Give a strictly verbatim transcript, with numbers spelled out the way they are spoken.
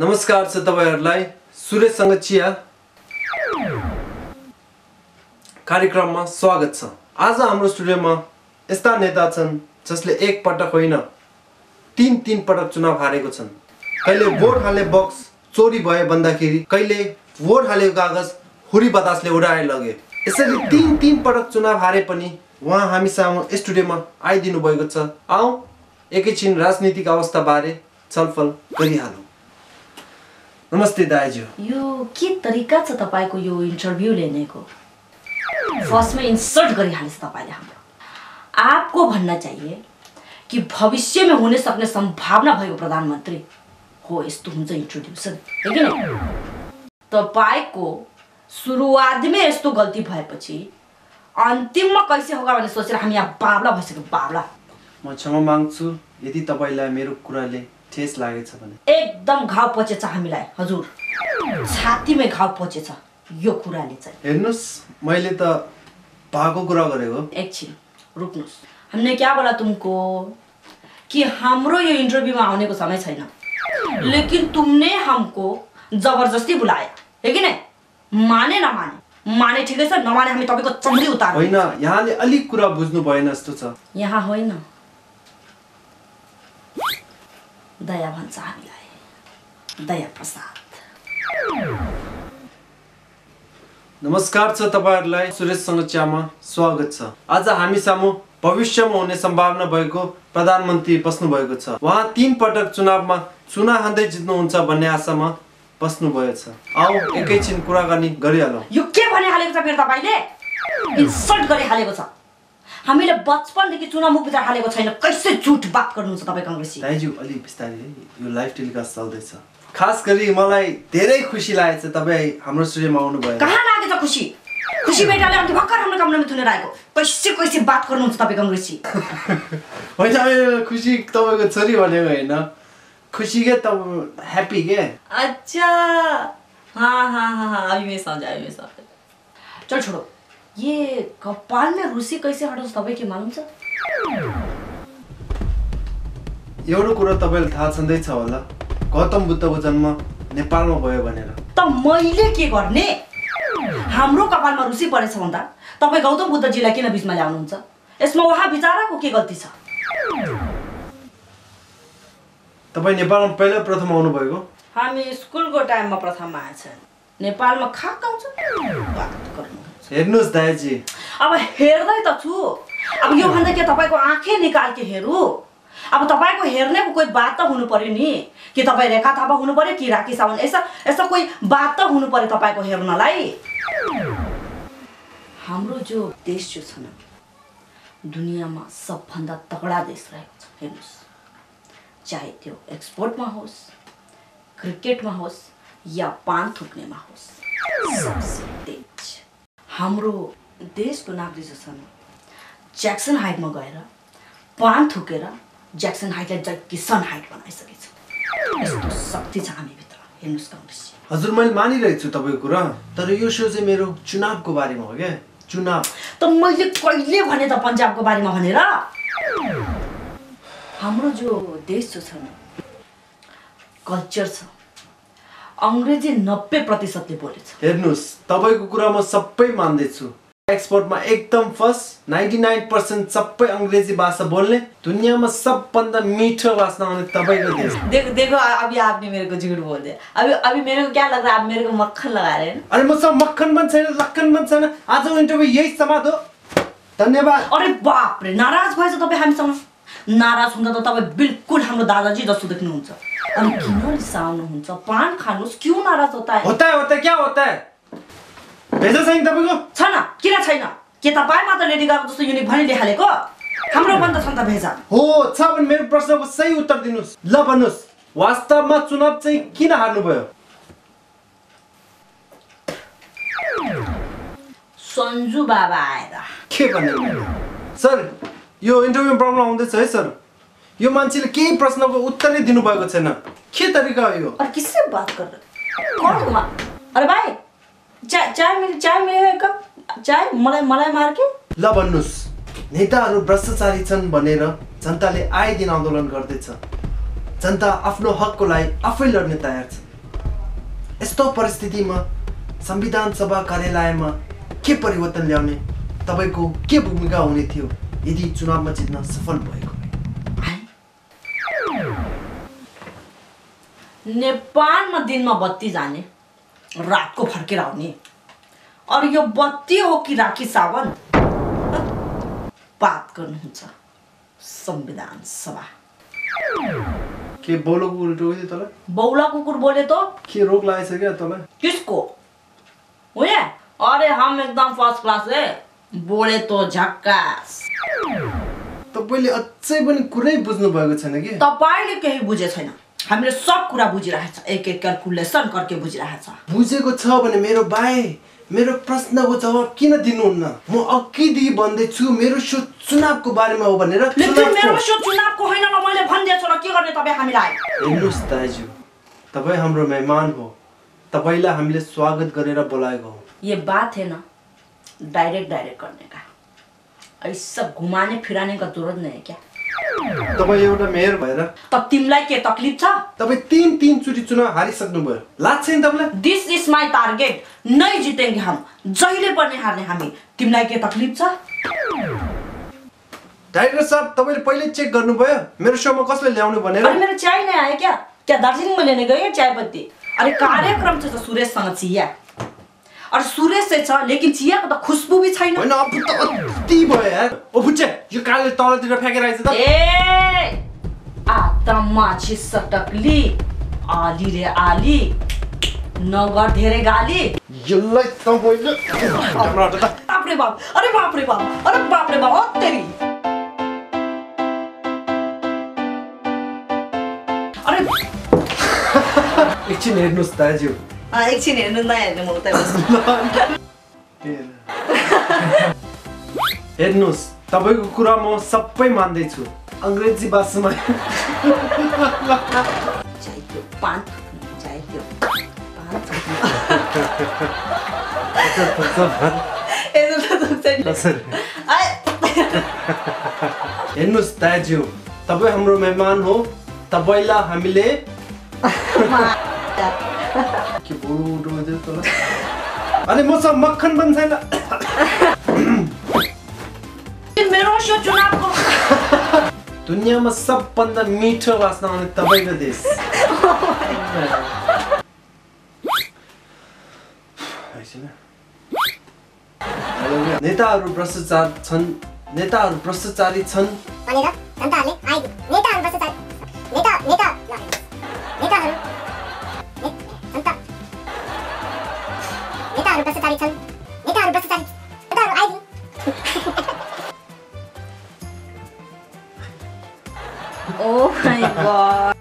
नमस्कार छ तपाईहरुलाई सुरेश सँग चिया कार्यक्रममा स्वागत छ। आज हाम्रो स्टुडियोमा यस्ता नेता छन् जसले एक पटक होइन तीन तीन पटक चुनाव हारेको छन्। कहिले भोट हाले बक्स चोरी भए भन्दाखेरि, कहिले भोट हाले कागज हुरी बतासले उडाए लगे। यसरी तीन तीन पटक चुनाव हारे पनि उहाँ हामीसँग स्टुडियोमा आइदिनु भएको छ। आऊ एकैछिन राजनीतिक अवस्था बारे छलफल गरिहालौं। नमस्ते दाइजू। यो के तरिका छ तपाईको यो इन्टरभ्यु लिनेको? फर्स्टमा इन्सर्ट गरिहालिस तपाईले हाम्रो। आपको भन्न चाहिए कि भविष्य में होने सक्ने सम्भावना भएको प्रधानमन्त्री हो यस्तो हुन्छ इन्ट्रोड्युसन, है कि नहीं? तपाईको सुरुवातमै यस्तो गल्ती भएपछि अन्तिममा कैसे होगा भन्ने सोचेर हामी यहाँ बाब्ला भइसक्यो बाब्ला। म क्षमा माग्छु यदि तपाईलाई मेरो कुराले ठेस लागेछ भने। एकदम घाउ पचेछ हामीलाई हजुर, छातीमै घाउ पचेछ यो कुराले चाहिँ। हेर्नुस् मैले त भागो कुरा गरेको। एकछिन रुक्नुस्। हामीले क्या बोला तुमको कि हाम्रो यो इन्टरभ्यूमा आउनेको समय छैन, लेकिन तुमने हमको जबरजस्ती बुलाया, है कि नहीं? माने नमाने, माने ठिकै छ, नमाने हामी तपाईको चमडी उतार्नु। होइन यहाँले अलिक कुरा बुझ्नु भएन जस्तो छ। यहाँ होइन दया भन्छ हामीलाई, दया प्रसाद। नमस्कार छ तपाईहरुलाई सुरेश सँग चियामा स्वागत छ। आज हामी सामु भविष्यमा हुने सम्भावना भएको प्रधानमन्त्री बस्नु भएको छ। उहाँ तीन पटक चुनावमा चुना हान्दै जित्नुहुन्छ भन्ने आशामा बस्नु भएको छ। आउ एकैछिन कुराकानी गरिहालौं। यो के भनिहालेको छ फेरि तपाईले? इन्सर्ट गरिहालेको छ। हामीले बचपनदेखि चुनाव विचार हालेको छैन, कसै झुट बात गर्नुहुन्छ तपाई कांग्रेसी? दाइजू अलि बिस्तारै, यो लाइभ टेलिकास्ट चल्दैछ। खास गरी मलाई धेरै खुसी लागेछ तपाई हाम्रो स्टुडियोमा आउनु भयो। कहाँ लागेछ खुसी? खुसी बेटाले अनि भक्कर हाम्रो कमनामा थुनेर आएको। कसै कसै बात गर्नुहुन्छ तपाई कांग्रेसी। होइन खुसी तपाईको छोरी भनेको हैन, खुसी के त ह्यापी के। अच्छा हा हा हा अभी मैं समझ आई, मैं समझ। चल छोडो ये कपाल में रुसी कैसे हटाउँछ तपाई के मालुम छ? एउटा कुरा तपाईलाई थाहा छँदै छ होला, गौतम बुद्धको जन्म नेपालमा भयो भनेर। त मैले के गर्ने? हाम्रो कपालमा रुसी परेछ भन्दा तपाई गौतम बुद्धजीलाई किन बीचमा ल्याउनुहुन्छ? यसमा वहा बिचाराको के गल्ती छ? तपाई नेपालमा पहिलो प्रथम आउनु भएको? हामी स्कुलको टाइममा प्रथम आएछन्। नेपालमा खाक आउँछ बात गर्नु। हेर्नुस् दाइजी अब हेर्दै त छु, अब यो भन्दा के तपाईको आँखे निकाल के हेरु? अब तपाईको हेर्नेको कोही बात त हुनु पर्यो नि, कि तपाई रेखा थापा हुनु पर्यो कि राकेश सावन्त, ऐसा ऐसा कोही बात त हुनु पर्यो तपाईको हेर्नलाई। हाम्रो जो देश जो छ न दुनियामा सबभन्दा तगडा देश रहेको छ हेर्नुस्, चाहे त्यो एक्सपोर्टमा होस्, क्रिकेटमा होस् या पान थुक्नेमा होस्, सबसे तेज हाम्रो देशको नागरिक छन्। ज्याक्सन हाइटमा गएर पान थुकेर ज्याक्सन हाइटलाई जैकिसन हाइट बनाइसकेछ। यस्तो शक्ति छ हामीभित्र हेर्नुस् कांग्रेस। हजुर मैले मानिरहेको छु तपाईँको कुरा, तर यो सो चाहिँ मेरो चुनावको बारेमा हो क्या? चुनाव त मैले कहिले भने त पन्जाबको बारेमा भनेर। हाम्रो जो देश जो छ नि कल्चर छ, अंग्रेजी नब्बे प्रतिशतले बोलेछ। हेर्नुस् तपाईको कुरा म सबै मान्दैछु, एक्सपोर्टमा एकदम फर्स्ट नाइन्टी नाइन पर्सेंट सबै अंग्रेजी भाषा बोल्ने, दुनियामा सबभन्दा मिठो भाषा आउने तपाईँको देश। देखो देखो अभी आपने मेरे को झूठ बोल दिया, अभी अभी मेरे को क्या लग रहा है आप मेरे को मक्खन लगा रहे हैं? अरे मसँग मक्खन पनि छैन, लक्खन पनि छैन। आजको इन्टरभ्यु यही समाप्त हो, धन्यवाद। अरे बाप रे नाराज भएछ तपाईँ हामीसँग? नाराज हुँदा त तपाईँ बिल्कुल हाम्रो दादाजी जस्तो देख्नुहुन्छ। अरे किन रिसाउनुहुन्छ? पान खानुस्, क्यों नाराज होता है? होता है होता है क्या होता है? भेजा छैन तपाईको? छैन किन छैन? के तपाई मात्र लेडी गागा जस्तो युनिक भनि लेखालेको? हाम्रो बन्द छन् त भेजा। हो छ भने मेरो प्रश्नको सही उत्तर दिनुस्। ल भन्नुस् वास्तवमा चुनाव चाहिँ किन हार्नु भयो? सन्जु बाबा आएर के भन्नु? सर यो इन्टरभ्यु प्रब्लम आउँदैछ है सर, यो मान्छेले केही प्रश्नको उत्तरै दिनु भएको छैन। के तरिका हो यो? अरे किससे बात कर रहे हो? अरे भाइ चाय चाय मिले चाय मिले एक कप चाय मलाई मलाई मार के। ल भन्नुस् नेताहरू भ्रष्टाचारी छन् भनेर जनताले आए दिन आन्दोलन गर्दैछ, जनता आफ्नो हकको लागि आफै लड्न तयार छ। यस्तो परिस्थितिमा संविधान सभा कार्यालयमा के परिवर्तन ल्याउने तपाईको के भूमिका हुने थियो यदि चुनावमा जित्न सफल भएको नेपालमा दिनमा बत्ती जाने रातको फर्केर आउने और यो बत्ती हो कि राखी सावन बात गर्नुहुन्छ संविधान सभा के बोलो बोले तला बौला कुकुर बोले तो के रोग लागिसक्यो क्या तला किसको ओए अरे हम एकदम फर्स्ट क्लास है बोले तो झक्कास तपाईले अझै पनि कुरै बुझ्नु भएको छैन के तपाईले केही बुझे छैन हामीले सब कुरा बुझिरहेछ एक एक क्याल्कुलेसन करके बुझिरहेछ बुझेको छ भने मेरो बाए मेरो प्रश्नको जवाब किन दिनुहुन्न म अकिदी भन्दै छु मेरो सो चुनावको बारेमा हो भनेर लेकिन मेरो सो चुनावको हैन ल मैले भन्दैछु र के गर्ने तपाई हामीलाई हेर्नुस् दाजु तपाई हाम्रो मेहमान हो तपाईलाई हामीले स्वागत गरेर बोलाएको हो यो बात हैन डाइरेक्ट डाइरेक्ट गर्ने का ऐसा घुमाने फिराने का जरुरत नहीं है क्या तपाई एउटा मेयर भएर त तिमलाई के तकलीफ छ तपाई तीन तीन चोटी चुनाव हारिसक्नु भयो लाग्छ नि तपाईलाई दिस इज माइ टार्गेट नै जितेंगे हम जहिले पनि हार्ने हामी तिमलाई के तकलीफ छ डाइरेक्टर साहब तपाईले पहिले चेक गर्नुभयो मेरो शोमा कसले ल्याउनु भनेर अनि मेरो चाय नै आयो क्या क्या दार्जिलिङमा लिने गए चायपत्ती अरे कार्यक्रम छ सुरेश सँग चिया अरे सुरेश छ लेकिन चियाको त खुशबु भी छैन हैन अब त अति भयो यार ओ बुच्चे यो काले तलतिर फ्याकेर आइछ त ए आत्मा छिसटकली आली रे आली नगर धेरै गाली यसलाई त बोल्नु बाप रे बाप अरे बाप रे बाप अरे बाप रे बाप ओ तेरी अरे एकछिन हेर्नुस् दाजु आ एकछिन हेर्नु नहेर्नु म उता बस्छु हेर्नुस् तपाईको कुरा म सबै मान्दै छु अंग्रेजी भाषामा चाहियो पाँच चाहियो पाँच एनो त छैन हेर्नुस् दाजु तपाई हाम्रो मेहमान हो तपाईलाई हामीले के बोडो दे तला अनि म सब मक्खन बन छैन मेरो सो चुनावको दुनियामा सबभन्दा मिठो वास्ना अनि तपाईको देश हैसिना नेताहरू भ्रष्टाचार छन् नेताहरू भ्रष्टाचारी छन् भनेर जनताले आइ नेताहरू भ्रष्टाचार नेता नेता नेताहरू Oh my god.